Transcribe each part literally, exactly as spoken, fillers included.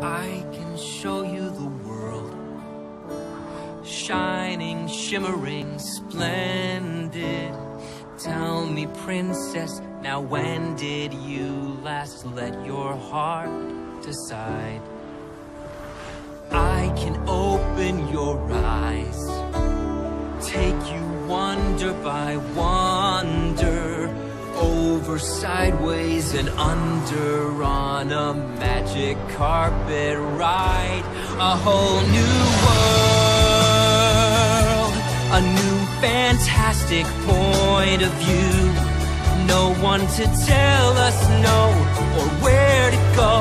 I can show you the world, shining, shimmering, splendid. Tell me, princess, now when did you last let your heart decide? I can open your eyes, take you wonder by wonder, over, sideways, and under, on a magic carpet ride. A whole new world, a new fantastic point of view. No one to tell us no, or where to go,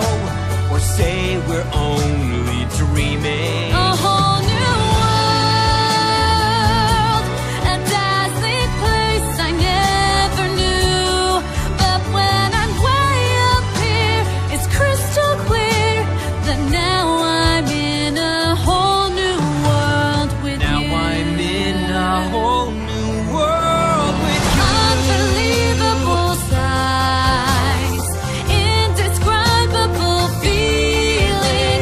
or say we're only dreaming. A whole new world, a dazzling place I never knew. But when I'm way up here, it's crystal clear that now I'm in a whole new world with now you. Now I'm in a whole new world with you. Unbelievable sights, indescribable feeling,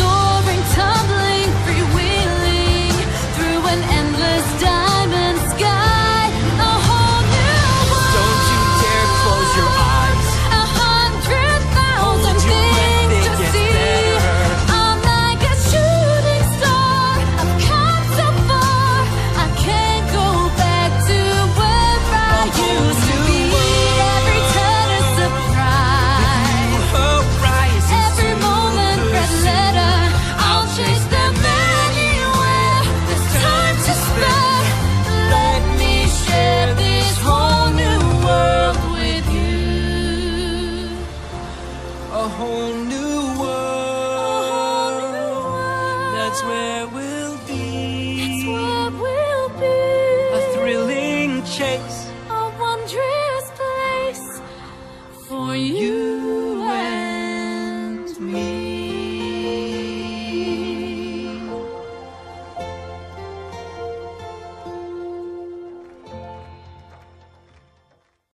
soaring, tumbling, freewheeling through an endless diamond sky. A whole new world. Don't you dare close your eyes. A hundred thousand things to see. I'm like a shooting star. I've come so far. I can't go back to where I used to be. Every turn a surprise. Every moment red letter. I'll chase them anywhere. There's time to spare. Let me share this whole new world with you. A whole new world. That's where we'll be. That's where we'll be. A thrilling chase A wondrous place for you.